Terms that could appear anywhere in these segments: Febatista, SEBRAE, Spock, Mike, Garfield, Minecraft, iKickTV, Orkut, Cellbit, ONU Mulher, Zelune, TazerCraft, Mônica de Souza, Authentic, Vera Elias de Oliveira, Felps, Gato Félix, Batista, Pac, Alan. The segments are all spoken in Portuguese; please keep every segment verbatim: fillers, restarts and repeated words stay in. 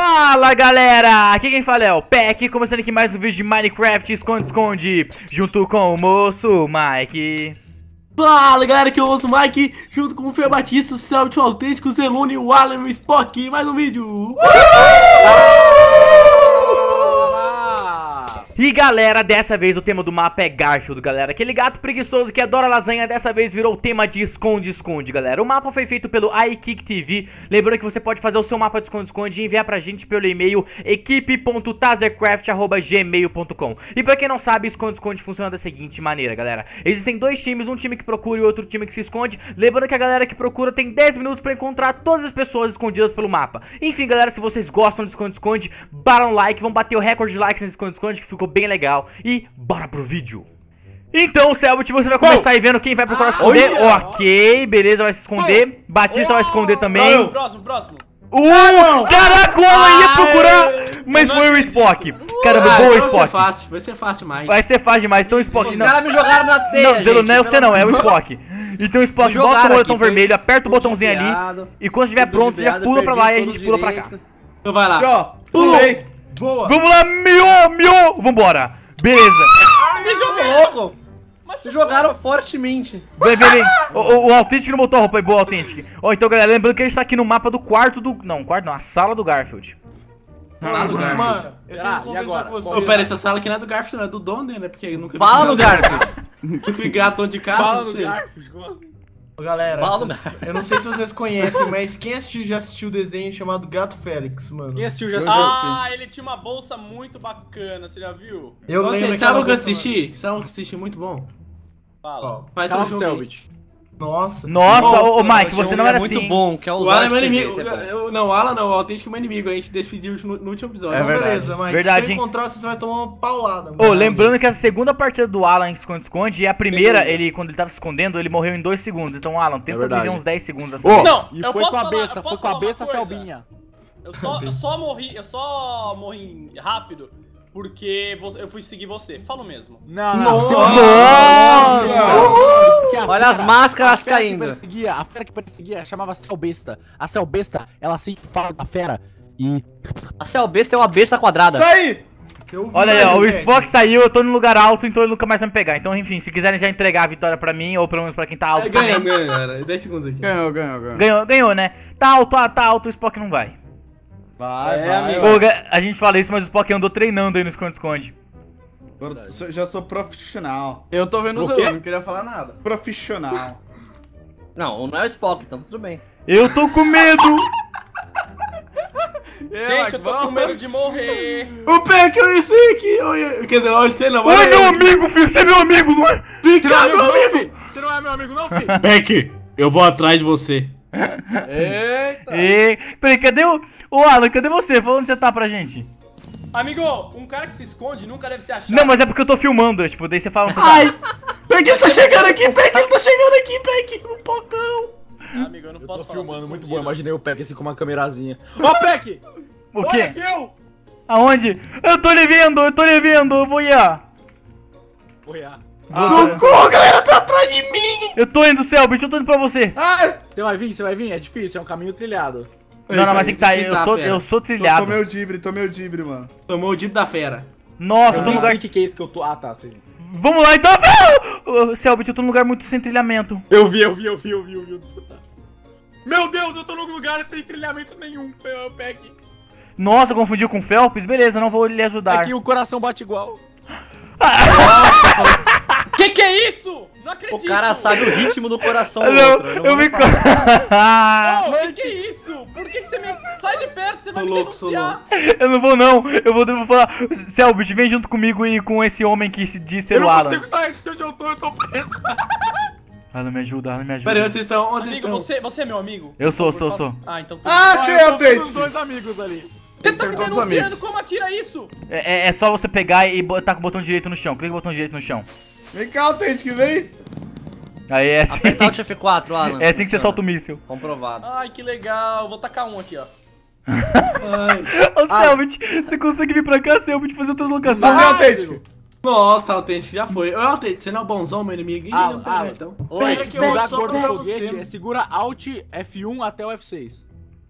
Fala galera, aqui quem fala é o Pac, começando aqui mais um vídeo de Minecraft esconde-esconde, junto com o moço Mike. Fala galera, aqui é o moço Mike, junto com o Febatista, o Cellbit, o Authentic, o Zelune, o Alan, o Spock, mais um vídeo. Uhul! E galera, dessa vez o tema do mapa é Garfield, galera. Aquele gato preguiçoso que adora lasanha, dessa vez virou o tema de esconde-esconde, galera. O mapa foi feito pelo iKickTV. Lembrando que você pode fazer o seu mapa de esconde-esconde e enviar pra gente pelo e-mail equipe ponto tazer craft arroba gmail ponto com. E pra quem não sabe, esconde-esconde funciona da seguinte maneira, galera. Existem dois times, um time que procura e outro time que se esconde. Lembrando que a galera que procura tem dez minutos pra encontrar todas as pessoas escondidas pelo mapa. Enfim, galera, se vocês gostam de esconde-esconde, bara um like, vão bater o recorde de likes nesse esconde-esconde que ficou bem legal, e bora pro vídeo. Então, Cellbit, você vai começar oh. aí vendo quem vai procurar ah, se esconder. Olha. Ok, beleza, vai se esconder. Oh. Batista oh. vai se esconder também. Não. Próximo, próximo. Uh, caraca, ela ia procurar, mas foi o Spock. Caramba, boa, Spock. Vai ser fácil, vai ser fácil demais. Vai ser fácil demais, então o Spock... Os caras me jogaram na teia, gente. Não, não é você não, é o Spock. Então o Spock bota o botão vermelho, aperta o botãozinho ali, e quando estiver pronto, você já pula pra lá e a gente pula pra cá. Então vai lá. Pulei. Boa. Vamos lá, miô, miô, vambora. Beleza. Ah, me jogou louco. Mas se jogaram fortemente. Vem, vem, vem. O, o, o Authentic não botou a roupa aí, boa, Authentic. Ó, então, galera, lembrando que a gente tá aqui no mapa do quarto do... Não, quarto não, a sala do Garfield. Sala do Garfield. Mano, eu tenho que conversar com você. Ô, pera, essa sala aqui não é do Garfield, não é do dono dele, né? Porque eu nunca vi. Fala no Garfield. Eu fui gato de casa, Fala não sei. Fala no Garfield, como assim? Ô, galera, vocês, eu não sei se vocês conhecem, mas quem assistiu já assistiu o desenho chamado Gato Félix, mano. Quem assistiu já assistiu? Ah, ele tinha uma bolsa muito bacana, você já viu? Eu Nossa, lembro. Sabe o que eu assisti? Sabe o que eu assisti? Muito bom. Fala. Oh, faz um jogo. Nossa. Nossa, ô Mike, você não era assim. Muito bom, que é o Alan é meu inimigo. Eu, não, o Alan não, o Authentic é meu inimigo. A gente decidiu no, no último episódio. É verdade. Beleza, Mike. Verdade, se eu encontrar, você vai tomar uma paulada. Ô, oh, lembrando que a segunda partida do Alan esconde-esconde e a primeira, é ele, quando ele tava se escondendo, ele morreu em dois segundos. Então, Alan, tenta é viver uns dez segundos assim. Oh, não, e eu foi, posso com falar, besta, eu posso foi com a besta, foi com a besta Selbinha. Eu só, eu só morri, eu só morri rápido. Porque eu fui seguir você, falo mesmo. Não, não. Nossa! Nossa. Olha as máscaras caindo. A fera que perseguia, a fera que perseguia chamava Cellbesta. A Cellbesta, ela sempre fala da fera e... A Cellbesta é uma besta quadrada. Sai! Olha aí, ó, o Spock saiu, eu tô num lugar alto, então ele nunca mais vai me pegar. Então, enfim, se quiserem já entregar a vitória pra mim, ou pelo menos pra quem tá alto... É, ganhou, ganhou, galera. dez segundos aqui. Ganhou, ganhou, ganhou. Ganhou, ganhou, né? Tá alto, tá alto, o Spock não vai. Vai, é, vai, amigo. Pô, a gente fala isso, mas o Spock andou treinando aí no esconde-esconde. Já sou profissional. Eu tô vendo o Zelune, não queria falar nada. Profissional. Não, não é o Spock, então tudo bem. Eu tô com medo. É, gente, eu tô com medo de morrer. O pé que eu não sei que... Quer dizer, olha, sei não. Não é meu amigo, filho, você é meu amigo, não é? Fica, meu amigo. Você não é meu amigo não, filho? Beck, eu vou atrás de você. Eita! E... Peraí, cadê o... Ô, Alan, cadê você? Fala onde você tá pra gente. Amigo, um cara que se esconde nunca deve ser achado. Não, mas é porque eu tô filmando, tipo, daí você fala onde você tá. Ai! Peguei, ele tá chegando aqui, peguei, ele tá chegando aqui, peguei, um pocão! Ah, amigo, eu não eu posso tô falar filmando, muito bom, imaginei o Peck assim com uma camerazinha. Ó, Peck! O quê? Olha aqui eu! Aonde? Eu tô lhe vendo, eu tô lhe vendo, eu vou iar. Vou iar. Ah, Tocou, galera, tá atrás de mim! Eu tô indo, Cellbit, eu tô indo pra você. Ah, você vai vir, você vai vir? É difícil, é um caminho trilhado. Não, não, não mas tem que tá aí, eu, tô, eu sou trilhado. Tomei o dibre, tomei o dibre, mano. Tomou o dibre da fera. Nossa, eu tô no lugar... Eu não sei o que é isso que eu tô... Ah, tá, sei. Vamos lá, então, velho! Cellbit, eu tô num lugar muito sem trilhamento. Eu vi, eu vi, eu vi, eu vi, eu vi. Meu Deus, eu tô num lugar sem trilhamento nenhum, Peck. Nossa, confundiu com o Felps? Beleza, não vou lhe ajudar. Aqui o coração bate igual. Nossa, que que é isso? Não acredito! O cara sabe o ritmo do coração do não, outro. Eu, não eu me... Co... oh, que que é isso? Por que você me... Sai de perto, você vai me denunciar. Eu não vou não, eu vou, eu vou falar... Cellbit, vem junto comigo e com esse homem que se diz ser o Alan. Eu não consigo sair de onde eu tô, eu tô preso. Alan, me ajuda, Alan, me ajuda. Peraí, onde vocês estão? Onde amigo, vocês estão? Você, você é meu amigo? Eu sou, sou, sou. Ah, então... Ah, achei a Tente! Dois amigos ali. Você tá me denunciando, como atira isso? É, é, é só você pegar e botar com o botão direito no chão. Clica o botão direito no chão. Vem cá, Authentic, vem! Aí é assim. Apertar o F quatro, Alan. É assim que você solta o míssil. Comprovado. Ai, que legal. Vou tacar um aqui, ó. Ô, Cellbit, você consegue vir pra cá, Cellbit, fazer outras locações? Não, Authentic! Nossa, Authentic, já foi. Ô, Authentic, você não é bonzão, meu inimigo? Ah, não pega, então. Olha que eu vou dar cor do foguete. Segura Alt F um até o F seis.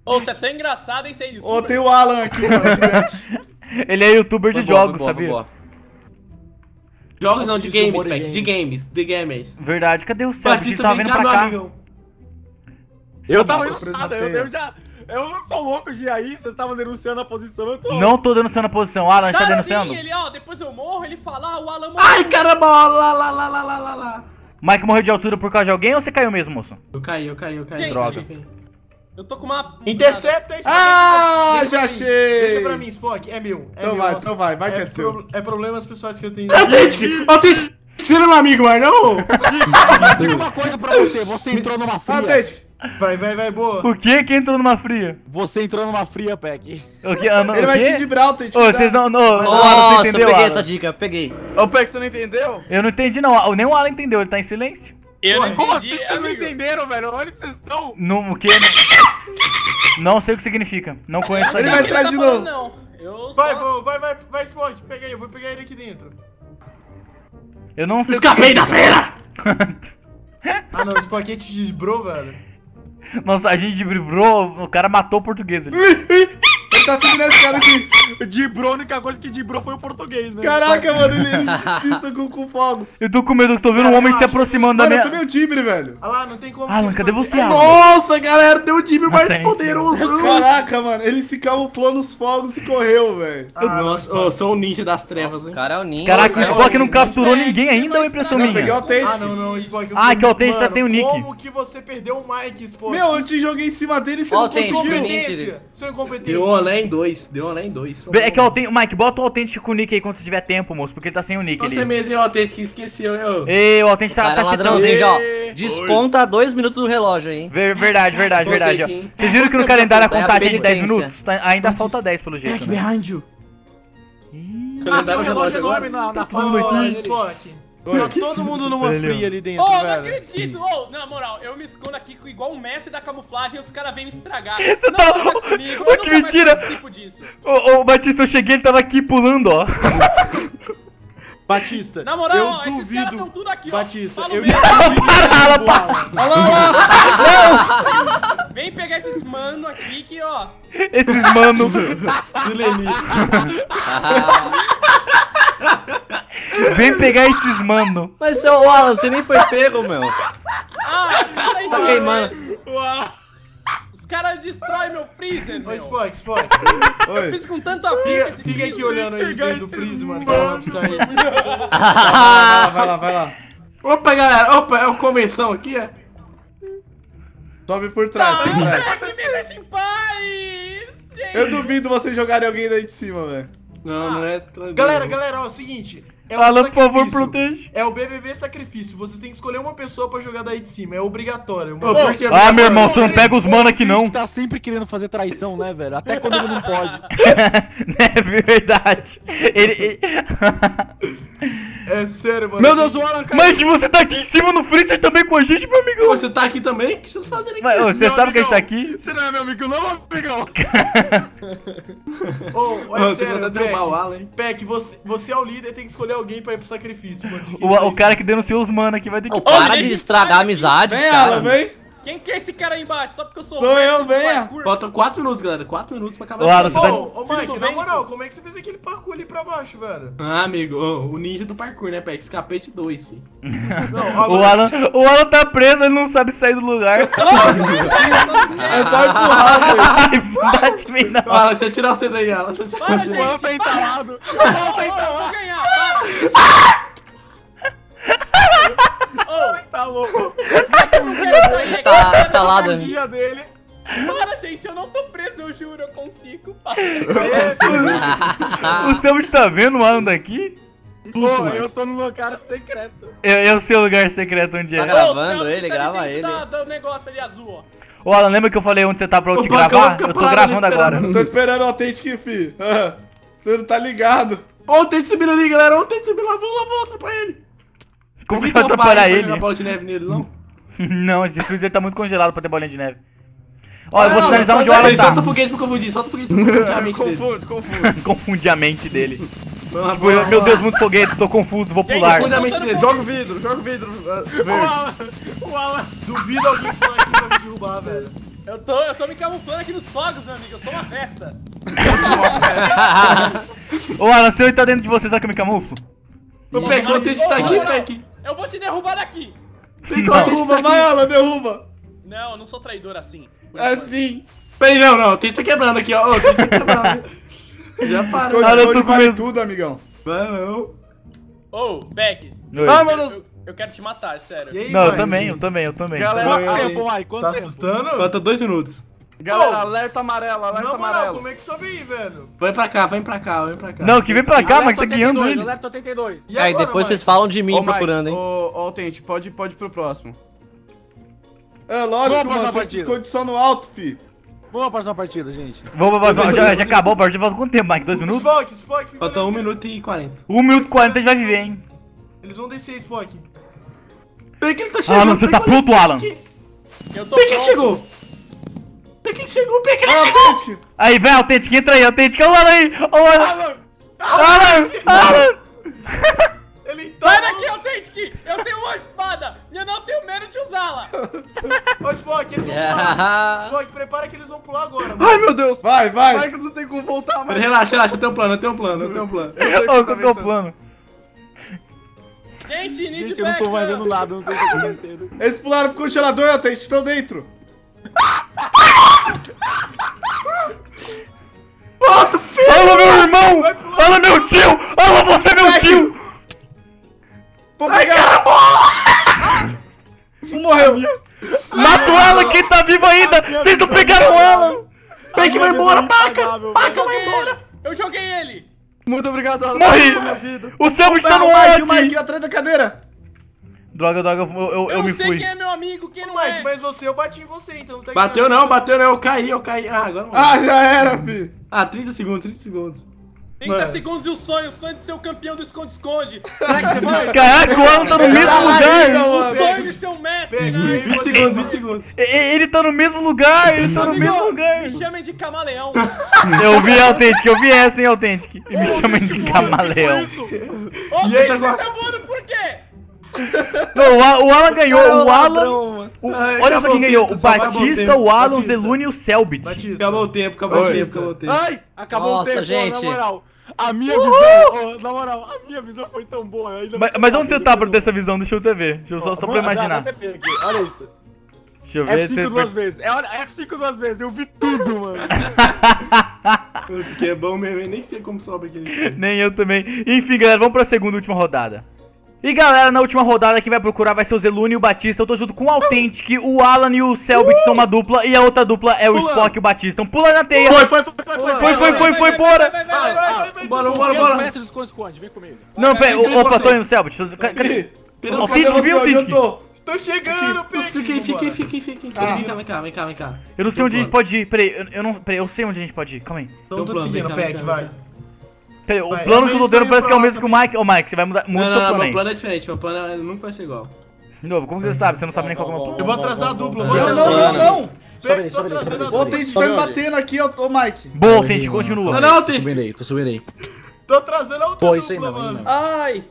Ô, você é tão engraçado, hein, sem youtuber. Ô, tem o Alan aqui, ó. Ele é youtuber de boa, jogos, boa, sabia? Boa. Jogos não, de games, Pac. De games, de games. Verdade, cadê o Cellbit? Batista tava vindo pra cá. Amigão. Eu tava engraçado, eu, eu já... Eu não sou louco de aí, vocês estavam denunciando a posição, eu tô... Não tô denunciando a posição, Alan, tá, tá denunciando? Sim, ele, ó, depois eu morro, ele fala, ah, o Alan morreu. Ai, caramba, ó, lá, lá, lá, lá, lá, lá. Mike morreu de altura por causa de alguém ou você caiu mesmo, moço? Eu caí, eu caí, eu caí. Gente, droga. Eu caí. Eu tô com uma... Intercepta, Spock. Ah, deixa já achei. Deixa pra mim, Spock, é meu. É então meu, vai, nossa. Então vai, vai que é, é seu. Pro... É problemas pessoais que eu tenho. Authentic, Authentic, você não é meu amigo, mas não? Diga uma coisa pra você, você entrou numa fria. Authentic. Vai, vai, vai, boa. O que que entrou numa fria? Você entrou numa fria, Pac. O que? Ah, não, ele o vai te dibrar, Authentic. Ô, vocês não... não, não Nossa, não entendeu, eu peguei Alan. Essa dica, peguei. Ô, Pac, você não entendeu? Eu não entendi, não. Nem o Alan entendeu, ele tá em silêncio. Eu Pô, como entendi, assim vocês não entenderam, velho? Olha onde vocês estão. Não, o que? Não sei o que significa. Não conheço. Ele vai atrás de novo. Não. Eu vai, só... vou, vai, vai, vai, Spock. Pega aí, eu vou pegar ele aqui dentro. Eu não sei. Escapei da feira! Ah, não, o Spock te desbrou, velho. Nossa, a gente desbrou, o cara matou o português ali. Ele tá seguindo esse cara que dibrou, a única coisa que dibrou foi o português, né? Caraca, mano, ele, ele despista com, com fogos. Eu tô com medo, eu tô vendo cara, um homem se aproximando da minha... Mano, eu tomei o dibre, velho. Ah lá, não tem como... Alan, cadê você, Alan? Nossa, galera, deu o dibre mais poderoso. Caraca, mano, ele se camuflou nos fogos e correu, velho. Ah, nossa, eu oh, sou o ninja das trevas, nossa, hein? O cara é o ninja. Caraca, o Spock é não capturou é, ninguém ainda, é uma impressão minha. Eu peguei o Authentic. Ah, não, não, Spock. Ah, que o Authentic tá sem o nick. Como que você perdeu o Mike, Spock? Meu, eu te joguei em cima dele e você não conseguiu. Seu incompetente. Além dois, deu além dois. É que eu tenho. Mike, bota o Authentic com o nick aí quando você tiver tempo, moço, porque ele tá sem o nick. Você mesmo é o Authentic, esqueceu, eu. Ei, o Authentic tá, tá ladrãozinho já, ó. Desconta dois minutos do relógio, hein? Ver, verdade, verdade, verdade, ó. Vocês viram que no calendário a contagem é de dez minutos? Tá, ainda falta dez pelo jeito. Back behind you. Ah, tem um relógio enorme na, na fala. Todo mundo numa fria ali dentro, velho. Oh, não acredito. Oh, na moral, eu me escondo aqui igual um mestre da camuflagem e os caras vêm me estragar. Você tá louco comigo? Eu nunca mais participo disso. Ô, Batista, eu cheguei, ele tava aqui pulando, ó. Batista, na moral, ó, esses caras tão tudo aqui, ó. Batista, eu duvido. Para, para. Olha lá, olha. Vem pegar esses mano aqui que, ó. Esses mano. Vem pegar esses mano. Mas seu Alan, você nem foi pego, meu. Ah, os caras ainda. Tá queimando. Os caras destroem meu freezer, meu. Ô, Spock, Spock. Oi. Eu fiz com tanto apito. Fica aqui olhando aí dentro do freezer, mano. Que eu vou buscar eles. Vai lá, vai lá. Opa, galera. Opa, é o começão aqui, é? Sobe por trás, por trás. Não, me deixa em paz, gente. Eu duvido vocês jogarem alguém daí de cima, velho. Não, ah, não é... Galera, galera, ó, é o seguinte. É um Alan, por favor, protege. É o B B B sacrifício. Vocês têm que escolher uma pessoa pra jogar daí de cima. É obrigatório. Oh, porque é ah, meu irmão, você não pega os mano aqui, não. A gente tá sempre querendo fazer traição, né, velho? Até quando ele não pode. É verdade. Ele... É sério, mano. Meu Deus, o Alan caiu. Mike, você tá aqui em cima no freezer também com a gente, meu amigão. Você tá aqui também? O que você tá fazendo aqui? Mas, você meu sabe amigão. Que a gente tá aqui? Você não é meu amigo não, amigão? Ô, é sério, Pac. Pac, você, você é o líder, tem que escolher alguém pra ir pro sacrifício, mano. O, o cara que denunciou os mano aqui vai ter que... Oh, para de estragar a amizade, cara. Vem, Alan, vem. Quem que é esse cara aí embaixo? Só porque eu sou... Tô ruim, eu, vem. Faltam quatro minutos, galera. quatro minutos pra acabar. Claro, você tá... Ô, oh, oh, Mike, na moral, como é que você fez aquele parkour ali pra baixo, velho? Ah, amigo, oh, o ninja do parkour, né, Pac? Escapei de dois, filho. Não, agora... o, Alan, o Alan tá preso, ele não sabe sair do lugar. É só empurrar, velho. Ai, bate bem na... Alan, deixa eu tirar você daí, Alan. Deixa eu tirar você daí. O Alan tá entalado. O Alan tá entalado. Eu vou ganhar, para. Oh, tá louco. Eu não quero sair, tá atalado. Para, gente, eu não tô preso, eu juro, eu consigo. Eu consigo. O Cellbit tá vendo o Alan daqui? Pô, eu tô no lugar secreto. É o seu lugar secreto onde é. Tá gravando oh, ele, tá grava ele. Da, da negócio ali azul, ó. Ô, Alan, lembra que eu falei onde você tá pra eu te gravar? Eu tô gravando agora. Tô esperando o Authentic, fi. Você não tá ligado. Ô, o Authentic subindo ali, galera. Ô, o Authentic subindo lá, vamos lá, vamos lá, atrapalhar ele. Como que vai atrapalhar ele? Não bola de neve nele, não? Não, esse freezer tá muito congelado pra ter bolinha de neve. Ó, eu vou sinalizar onde o Alan tá. Solta o foguete pra confundir, solta o foguete pra confundir a mente dele. Confundo, confundo. Confundi a mente dele. Meu Deus, muito foguete, tô confuso, vou pular. Joga o vidro, joga o vidro. O Alan, o Alan. Duvido alguém pular aqui pra me derrubar, velho. Eu tô, eu tô me camuflando aqui nos fogos, meu amigo. Eu sou uma festa. Ô, Alan, se eu entrar dentro de você, será que eu me camuflo? Eu pego, a gente tá aqui, Peck. Eu vou te derrubar daqui. Derruba, vai, Alan, derruba. Não, eu não sou traidor assim. Assim. Peraí, não, não. O texto tá quebrando aqui, ó. O texto tá quebrando. Já parou. Cara, eu tô comendo tudo, amigão. Vai, não. Ô, Peck. Vai, mano. Eu quero te matar, é sério. Aí, não, mãe? eu também, eu também, eu também. Galera, quanto tempo, Mike? Quanto tá tempo? assustando? Falta dois minutos. Galera, oh, alerta amarelo, alerta não, amarelo. Não, como é que sobe aí, velho? Vem pra cá, vem pra cá, vem pra cá. Não, que vem pra cá, Mike, tá guiando ele. Alerta oitenta e dois. E aí, agora, depois mãe? vocês falam de mim oh, procurando, Mike, hein? Ô, oh, Authentic, pode, pode ir pro próximo. É lógico, Boa, mano, você se esconde só no alto, fi. Vamos pra próxima partida, gente. Vamos pra próxima. Já, já acabou a partida, falta quanto tempo, Mike? Dois minutos? Spock, Spock. Falta um minuto e quarenta. Um minuto e quarenta a gente vai viver, hein? Eles vão descer, Spock. Peraí que ele tá chegando. Alan, você tá pronto, Alan? Eu tô pronto. Peraí que ele chegou. Peraí que ele chegou, peraí que ele chegou. Aí, vai, Authentic, entra aí, Authentic. Olha o Alan aí. Olha o Alan. Alan, Alan. Sai daqui, Authentic. Eu tenho uma espada e eu não tenho medo de usá-la. Ô, Spock, eles vão pular. Spock, prepara que eles vão pular agora. Ai, meu Deus. Vai, vai. Vai que eu não tenho como voltar mais. Relaxa, relaxa. Eu tenho um plano, eu tenho um plano, eu tenho um plano. Eu tenho um plano. Gente, need Gente, eu não tô mais vendo nada, não tô entendendo. Eles pularam pro congelador, Authentic, estão dentro. Bota, filho! Olha meu irmão! Olha meu tio! Olha você, meu Peck. tio! Pô, Ai, cara, não morreu! Mata o Alan, quem tá vivo ainda! Vocês não pegaram o Alan! Peck, vai embora, Paca! Paca, vai embora! Eu joguei ele! Muito obrigado, Alan. Morri! O Selmo está no ar! O Mike, atrás da cadeira! Droga, droga, eu, eu, eu, eu me fui. Eu não sei quem é meu amigo, quem Ô, não Mike, é. Mas você, eu bati em você, então não tá Bateu aqui, não, não, bateu não, eu caí, eu caí. Ah, agora não. Ah, já era, fi. Ah, trinta segundos, trinta segundos. trinta Mano. segundos e o sonho, o sonho de ser o campeão do esconde-esconde. Caraca, o Alan tá no mesmo lugar. Ainda, o sonho de ser o mestre. vinte segundos, vinte segundos. Ele tá no mesmo lugar, ele tá no Amigo, mesmo lugar. Me chamem de camaleão. Eu vi, Authentic, eu vi essa, hein, Authentic. Me chamem de camaleão. E aí, você tá voando por quê? Não, o Alan ganhou, Caramba, o Alan. O, Ai, olha só quem ganhou: o Batista, o, o Alan, Batista. o Zelune e o Cellbit. Acabou o tempo, acabou Oi. o tempo, acabou o tempo. Ai, acabou Nossa, o tempo, gente. Ó, na moral. A minha Uhul. visão, ó, na moral, a minha visão foi tão boa. Ainda mas, mas onde você tá pra ter essa visão? Deixa eu te ver. Deixa eu só, oh, só pra imaginar. Dá, dá olha isso. Deixa eu ver. F cinco duas vezes. É, olha, F cinco duas vezes, eu vi tudo, mano. Isso que é bom mesmo, eu nem sei como sobe aquele. Nem eu também. Enfim, galera, vamos pra segunda última rodada. E galera, na última rodada quem vai procurar vai ser o Zelune e o Batista. Eu tô junto com o Authentic, o Alan e o Cellbit são uma dupla. E a outra dupla é o Spock e o Batista. Então pula na teia. Foi, foi, foi, foi, foi, foi, foi, bora. Bora, bora, bora. Vem comigo. Não, pera, opa, tô indo, Cellbit. Cadê? Authentic, viu, Authentic? Tô chegando, Peck. Fica aí, fica aí, fica aí, fica aí. Vem cá, vem cá, vem cá. Eu não sei onde a gente pode ir, peraí, eu não, peraí, eu sei onde a gente pode ir, calma aí. Então tô te seguindo, Peck, vai. Peraí, o plano que eu tô dando parece que é o mesmo também. que o Mike. Ô, oh, Mike, você vai mudar muito o seu plano. Não, meu plano é diferente, meu plano nunca vai ser igual. De novo, como você sabe? Você não sabe nem qual é o meu plano. Eu vou atrasar a dupla, vou atrasar. Não, não, não, não! Ô, Authentic, tá me batendo aqui, ô, Mike. Boa, Authentic, continua. Não, não, Authentic. Tô subindo aí, tô subindo aí. Tô atrasando a outra dupla, mano. Ai!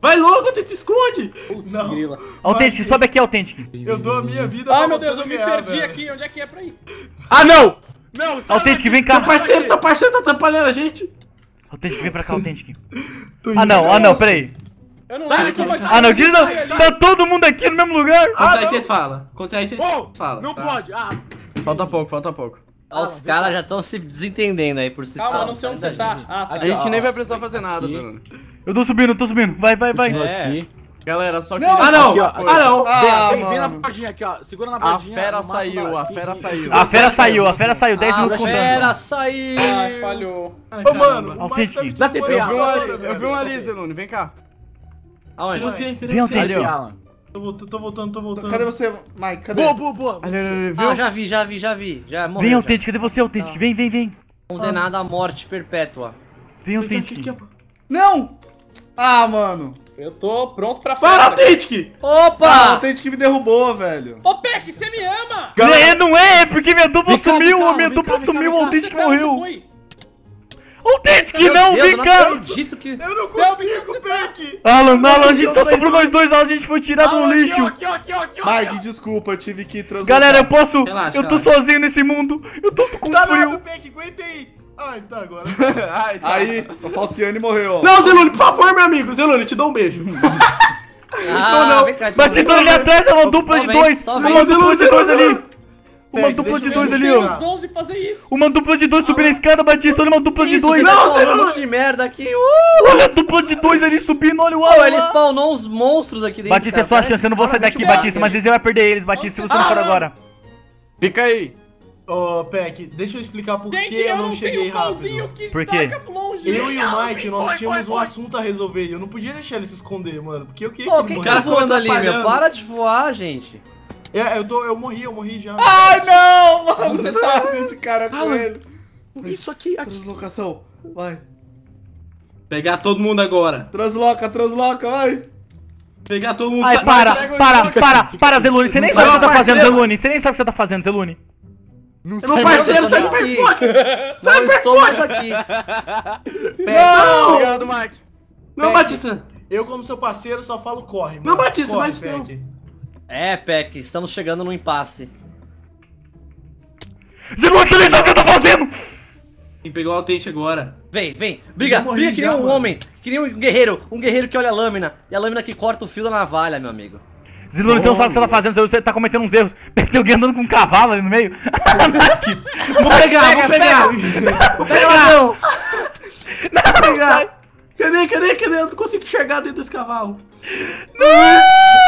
Vai logo, Authentic, esconde! Não. Authentic, sobe aqui, Authentic. Eu dou a minha vida pra você. Ai, meu Deus, eu me perdi aqui. Onde é que é pra ir? Ah, não! Não, Authentic, vem cá. Seu parceiro, seu parceiro tá atrapalhando a gente. Authentic, vem pra cá, Authentic. Ah não, ah não, peraí. Eu não lembro como achar. Ah não, diz não. Tá todo mundo aqui no mesmo lugar. Quando sair, vocês falam. Quando sair, vocês falam. Não pode. Falta pouco, falta pouco. Os caras já estão se desentendendo aí por si só. Calma, não sei onde você tá. A gente nem vai precisar fazer nada, Zelune. Eu tô subindo, eu tô subindo. Vai, vai, vai. Galera, só que. Ah não! Ah não! Vem na bordinha aqui, ó. Segura na bordinha. A fera saiu, a fera saiu. A fera saiu, a fera saiu. dez minutos contando. A fera saiu! Ai, falhou. Ô, mano, Authentic. Dá T P, eu vi um ali, Zelune, vem cá. Aonde? Vem, Authentic. Tô voltando, tô voltando, tô voltando. Cadê você, Mike? Cadê? Boa, boa, boa. Ah, já vi, já vi, já vi. Vem, Authentic, cadê você, Authentic? Vem, vem, vem. Condenado à morte perpétua. Vem, Authentic. Não! Ah, mano. Eu tô pronto pra festa. Para, Authentic! Opa! Ah, Authentic me derrubou, velho. Ô, Peck, você me ama! Galera, não é, é porque minha dupla sumiu, minha dupla sumiu, o Authentic morreu. Authentic, não, Deus, vem eu cá! Não que... Eu não consigo, Pac! Alan, Alan, a gente só sobrou mais dois, Alan, a gente foi tirado no lixo! Aqui, ó, aqui, ó, aqui, ó, Mike, ó. Desculpa, eu tive que transformar. Galera, eu posso. Relaxa, eu tô relaxa. sozinho nesse mundo! Eu tô com tá frio! Tá, Pac, aguenta aí! Ai, tá agora. Ai, tá. Aí, o Falciane morreu, ó. Não, Zelune, por favor, meu amigo! Zelune, te dou um beijo! Ah, não, não! Cá, Batista ali atrás, é uma dupla de dois! Uma dupla de dois ali! Uma dupla de dois ali, ó. Uma dupla de dois subindo a escada, Batista. Olha uma dupla de dois. Não, você não de merda aqui. Olha a dupla de dois ali subindo. Olha o Alan. Ele spawnou uns monstros aqui dentro. Batista, é sua chance. Eu não vou sair daqui, Batista. Mas você vai perder eles, Batista, se você não for agora. Fica aí. Ô, Pac, deixa eu explicar por que eu não cheguei rápido. Por quê? Eu e o Mike, nós tínhamos um assunto a resolver. Eu não podia deixar ele se esconder, mano. Porque eu queria que ele morresse. Pô, quem tá voando ali, meu? Para de voar, gente. É, eu, tô, eu morri, eu morri já. Ai, não, mano. Você tá de cara com ele. Isso aqui, aqui. Translocação, vai. Pegar todo mundo agora. Transloca, transloca, vai. Pegar todo mundo. Ai, para, para, para, para, para, Zelune. Você nem sabe o que você tá fazendo, Zelune. Você nem sabe o que você tá fazendo, Zelune. Não sei. Meu parceiro, sai do Spock. Sai do Spock aqui. Não. Obrigado, Mike. Não, Batista. Eu, como seu parceiro, só falo corre. Não, Batista, mas não. É, Pac, estamos chegando num impasse. Zelune, você nem sabe o que eu tô fazendo! Quem pegou o Authentic agora? Vem, vem, briga, briga que nem um homem, que nem um guerreiro, um guerreiro que olha a lâmina, e a lâmina que corta o fio da navalha, meu amigo. Zelune, você não sabe o que você tá fazendo, você tá cometendo uns erros. Tem alguém andando com um cavalo ali no meio. Vou pegar, vou pegar! Vou pegar, não! Não, pegar! Cadê, cadê, cadê? Eu não consigo enxergar dentro desse cavalo. Não!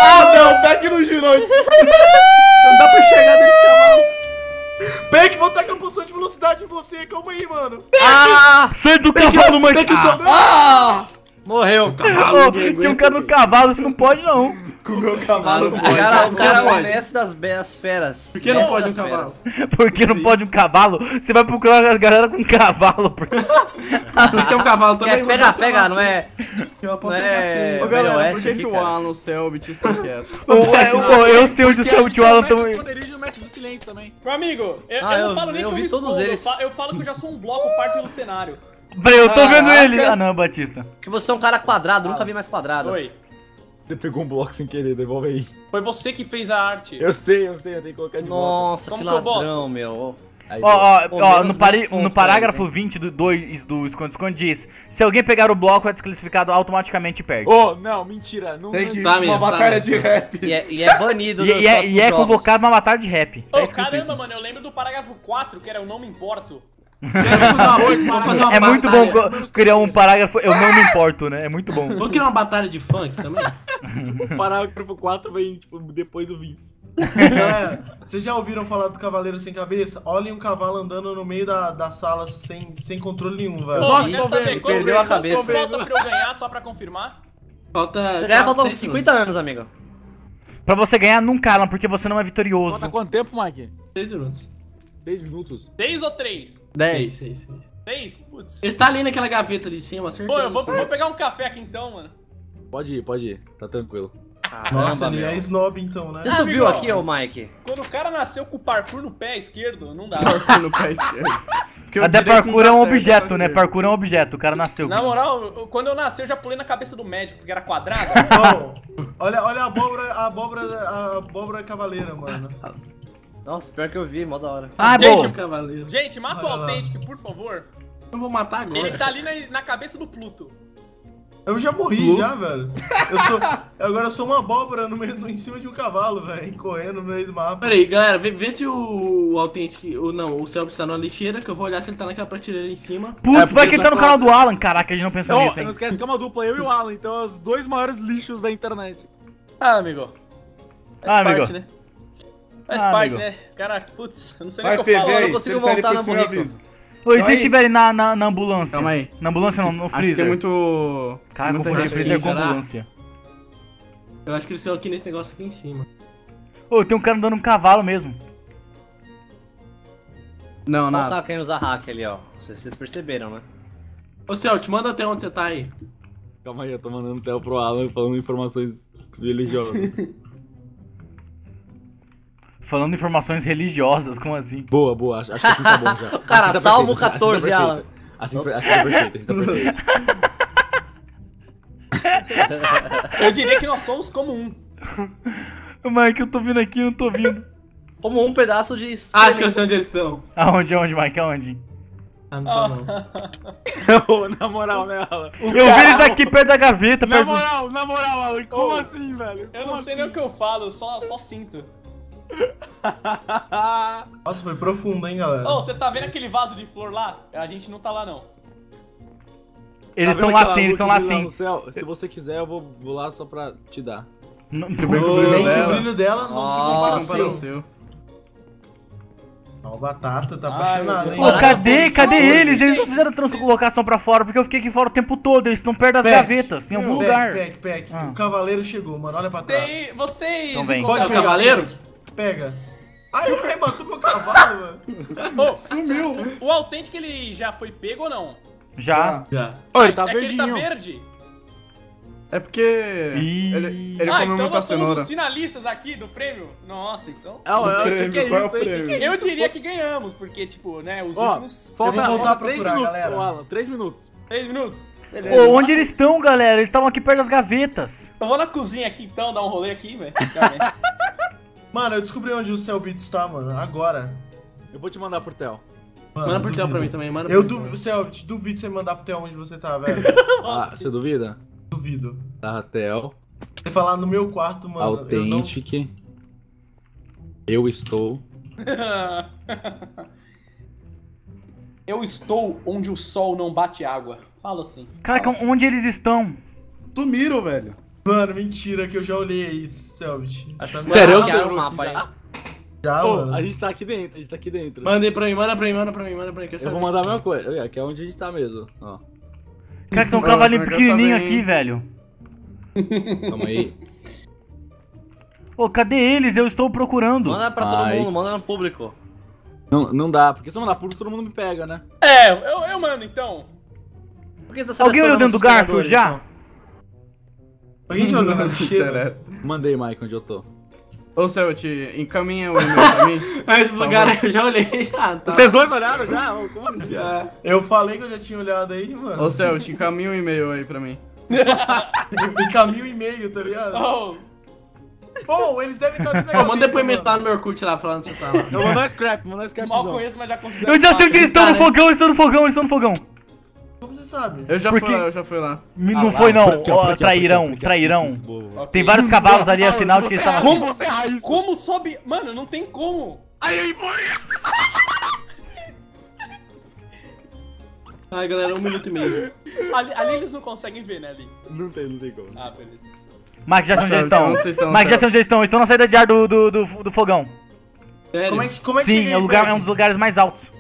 Ah, não, o Pac não girou. Não dá pra enxergar dentro desse cavalo. Pac, vou tacar a posição de velocidade em você. Calma aí, mano. Ah, sai do cavalo, mãe. Ah, morreu. Tinha um cara no cavalo, isso não pode, não. Com o meu cavalo não pode. O cara é o mestre das belas feras. Por que não pode um cavalo? Por que não pode um cavalo? Você vai procurar a galera com cavalo. Porque é um cavalo também. Pega, pega, não é? Não é... Ô galera, por que o Alan, o Cellbit estão quietos? Eu sei onde o Cellbit e o Alan estão... Poderio do mestre do silêncio também. Meu amigo, eu não falo nem que eu me escondo. Eu falo que eu já sou um bloco, parte do cenário. Eu tô vendo ele. Ah não, Batista. Porque você é um cara quadrado, nunca vi mais quadrado. Oi. Você pegou um bloco sem querer, devolve aí. Foi você que fez a arte. Eu sei, eu sei, eu tenho que colocar de volta. Nossa, como que ladrão, meu. Ó, ó, ó, no, pari, pontos, no parágrafo parece, vinte do dois do Esconde-Esconde diz: se alguém pegar o bloco, é desclassificado, automaticamente perde. Oh, não, mentira. Não tem que ir tá uma batalha de rap. E é, e é banido. e é, e é convocado uma batalha de rap. Ô, oh, é caramba, isso. Mano, eu lembro do parágrafo quatro, que era eu não me importo. É muito bom criar um parágrafo, eu não me importo, né? É muito bom. Vou criar uma batalha de funk também. O parágrafo quatro vem tipo, depois do vinte. Galera, vocês já ouviram falar do cavaleiro sem cabeça? Olhem um cavalo andando no meio da, da sala sem, sem controle nenhum, velho. Nossa, quer saber quanto falta pra eu ganhar só pra confirmar? Falta. Você ganha, faltam cinquenta anos, amigo. Pra você ganhar nunca, Alan, porque você não é vitorioso. Falta quanto tempo, Mike? seis minutos. dez minutos? seis ou três? dez. seis? Putz. Ele tá ali naquela gaveta ali em cima, acertou. Pô, eu vou, vou pegar um café aqui então, mano. Pode ir, pode ir. Tá tranquilo. Caramba, nossa, ele é snob então, né? Você ah, subiu amigo, aqui, ô Mike? Quando o cara nasceu com o parkour no pé esquerdo, não dá. Parkour no pé esquerdo. Até parkour é um objeto, né? Parkour é um objeto, o cara nasceu. Na moral, quando eu nasci, eu já pulei na cabeça do médico, porque era quadrado. Oh, olha, olha a abóbora, a abóbora, a abóbora cavaleira, mano. Nossa, pior que eu vi, mó da hora. Ah, gente, boa. Gente, mata o Authentic, por favor. Eu vou matar agora. Ele tá ali na, na cabeça do Pluto. Eu já morri, Pluto? já, velho. Eu sou, agora eu sou uma abóbora no meio do, em cima de um cavalo, velho. Correndo no meio do mapa. Pera aí, galera, vê, vê se o Authentic, ou não, o Celso tá na lixeira, que eu vou olhar se ele tá naquela prateleira em cima. Putz, é, vai que ele tá no canal do Alan. Caraca, a gente não pensou nisso, hein. Não esquece que é uma dupla, eu e o Alan, então os dois maiores lixos da internet. Ah, amigo. Faz ah, parte, amigo. Né? Faz ah, parte, amigo. Né? Caraca, putz, eu não sei nem o que eu falo, eu não consigo voltar na burrico. Oi, se vocês estiverem na, na, na ambulância. Calma aí. Na ambulância não, no freezer. Tem muito... Cara, eu confundi freezer com ambulância. Eu acho que eles estão aqui nesse negócio aqui em cima. Ô, oh, tem um cara andando um cavalo mesmo. Não, nada. Não tá querendo usar hack ali, ó. Vocês perceberam, né? Ô, Celt, manda até onde você tá aí. Calma aí, eu tô mandando até pro Alan falando informações religiosas. Falando informações religiosas, como assim? Boa, boa, acho, acho que assim tá bom já. Cara, assim tá salmo perfeito, quatorze, assim tá Alan. Assim tá perfeito, assim tá perfeito. Eu diria que nós somos como um. Mike, eu tô vindo aqui, não tô vindo. Como um pedaço de... Ah, acho que eu sei onde eles estão. Aonde, aonde, Mike? Aonde? Ah, não tá não. Na moral, né, Alan? Eu vi eles aqui perto da gaveta. Na moral, na moral, Alan, como assim, velho? Eu não sei nem o que eu falo, só sinto. Nossa, foi profundo, hein, galera? Ô, você tá vendo aquele vaso de flor lá? A gente não tá lá, não. Eles estão lá sim, eles estão lá sim. Se você quiser, eu vou lá só pra te dar. Nem que o brilho dela não se compara com o seu. Ó, batata, tá apaixonado, hein? Pô, cadê? Cadê eles? Eles não fizeram translocação pra fora, porque eu fiquei aqui fora o tempo todo, eles estão perto das gavetas, em algum lugar. Pac, Pac, Pac, o cavaleiro chegou, mano, olha pra trás. Vocês encontraram o cavaleiro? Pega. Ai, o cara matou meu cavalo, mano. Sumiu. O Authentic, ele já foi pego ou não? Já. Já. Ó, ele tá verdinho. É que ele tá verde. É porque ele, ele ah, comeu então muita nós somos cenoura. Os finalistas aqui do prêmio? Nossa, então... Ah, o prêmio, que é qual isso, é o prêmio? Que que é eu diria que ganhamos, porque, tipo, né, os oh, últimos... Falta voltar pra procurar, minutos, galera. Alan, três minutos. Três minutos. Beleza. Oh, onde eles estão, galera? Eles estavam aqui perto das gavetas. Então vou na cozinha aqui, então, dar um rolê aqui, velho. Mano, eu descobri onde o Cellbit está, mano, agora. Eu vou te mandar pro Theo. Mano, manda pro duvido. Theo pra mim também, manda eu pro Theo. Cellbit, duvido você mandar pro Theo onde você tá, velho. Ah, você duvida? Duvido. Tá, Theo. Você falar no meu quarto, mano. Authentic. Eu, não... eu estou. Eu estou onde o sol não bate água. Fala assim. Caraca, fala assim. Onde eles estão? Sumiram, velho. Mano, mentira que eu já olhei isso, Cellbit. Sério, eu sei o mapa aí. Já, oh, mano. A gente tá aqui dentro, a gente tá aqui dentro. Mandei pra mim, manda pra mim, manda pra mim, manda pra mim. Eu vou mandar a mesma coisa, que é onde a gente tá mesmo, ó. Cara, que tem um cavalinho pequenininho aqui, velho. Calma aí. Ô, oh, cadê eles? Eu estou procurando. Manda pra todo Ai. mundo, manda no público. Não, não dá, porque se eu mandar público, todo mundo me pega, né? É, eu, eu mando, então. Alguém olhou dentro do Garfield já? Então? Alguém já olhou dentro do cheiro? Mandei, Mike, onde eu tô. Ô, Céu, te encaminha o e-mail pra mim. Mas, cara, eu já olhei já. Tá. Vocês dois olharam já? Como assim? Já. Eu falei que eu já tinha olhado aí, mano. Ô, Céu, te encaminha o e-mail aí pra mim. Encaminha o e-mail, tá ligado? Oh. Pô, oh, eles devem estar dentro da gaveta. Manda depois metal no meu Orkut lá, falando que você tá lá. Eu mandou scrap, mandou scrap. Mal conheço, mas já considero. Eu já sei que eles estão no fogão, eles estão no fogão, eles estão no fogão. Como você sabe? Eu já Porque... fui lá, eu já fui lá. Não ah, foi não, porque, porque, porque, trairão, porque, porque, trairão. Porque, porque, porque, porque. Tem vários cavalos ali, é sinal de que eles estavam Como assim. você raiz? Como sobe... Mano, não tem como. Aí, aí, Ai, galera, um minuto e meio. Ali, ali eles não conseguem ver, né, ali? Não tem, não tem como. Ah, beleza. Mike, já são onde eles estão. Mike, já são onde eles estão. Eles estão na saída de ar do, do, do, do fogão. Sério? Como é que, como é que Sim, é, lugar, é um dos lugares mais altos.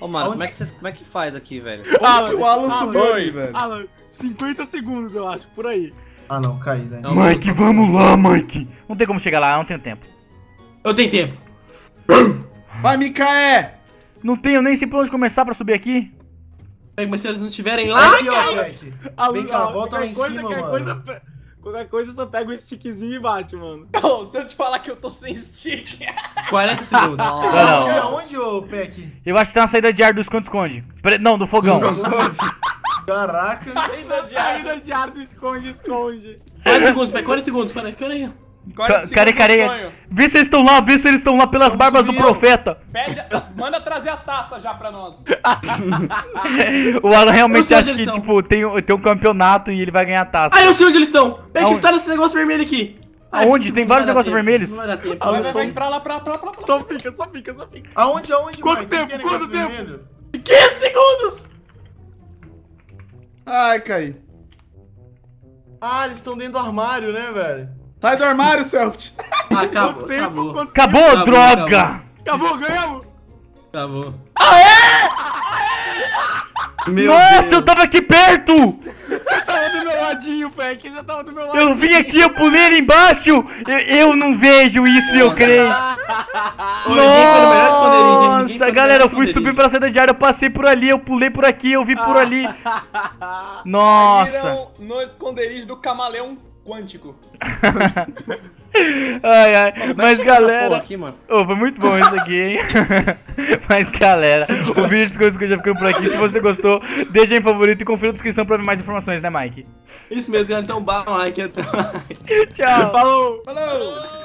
Ô, mano, como é, que cês, como é que faz aqui, velho? Ah, o Alan subiu aí, velho. Alan, cinquenta segundos, eu acho, por aí. Ah, não, caí, velho. Mike, vamos lá, Mike. Não tem como chegar lá, eu não tenho tempo. Eu tenho tempo. Vai, Micaé! Não tenho nem sei por onde começar pra subir aqui. Mas se eles não estiverem lá, aqui, ó, Mike. Vem cá, volta lá em cima, mano. Qualquer coisa, eu só pego o stickzinho e bate, mano. Não, se eu te falar que eu tô sem stick... quarenta segundos. Não, não. É onde, ô, Peck? Eu acho que tá na saída de ar do esconde-esconde. Não, do fogão. Do esconde-esconde. Caraca. Saída de ar, saída de ar do esconde-esconde. quarenta segundos, Peck. quarenta segundos. quarenta, quarenta, quarenta, quarenta, quarenta, quarenta, quarenta. Vê se eles estão lá, vê se eles estão lá pelas Vamos barbas subir. do profeta. Pede a... Manda trazer a taça já pra nós. O Alan realmente acha que, tipo, tem, tem um campeonato e ele vai ganhar a taça. Ah, eu sei onde eles estão. É que tá nesse negócio vermelho aqui. Aonde? Tem vários negócios vermelhos. Não vai dar tempo. Vai, vai, vai pra lá, pra lá, pra lá, pra lá. Só fica, só fica, só fica. Aonde, aonde? Quanto tempo? Quanto tempo? quinze segundos! Ai, caí. Ah, eles estão dentro do armário, né, velho? Sai do armário, Cellbit! Ah, acabou, tempo, acabou. Acabou, acabou, droga! Acabou, acabou ganhamos! Acabou. Aê! Meu Nossa, Deus. eu tava aqui perto! Você tava do meu ladinho, Peck, você tava do meu ladinho. Eu vim aqui, eu pulei ali embaixo! Eu, eu não vejo isso, eu creio! Nossa, galera, eu fui subir pra saída de ar, eu passei por ali, eu pulei por aqui, eu vi por ali. Nossa! No esconderijo do camaleão quântico. Ai, ai. Mano, mas galera, aqui, mano. Oh, foi muito bom isso aqui, hein? Mas galera, o vídeo de coisas que eu já ficando por aqui. Se você gostou, deixa aí em favorito e confira a descrição pra ver mais informações, né, Mike? Isso mesmo, galera. Então, bye, Mike. Tchau. Falou. Falou.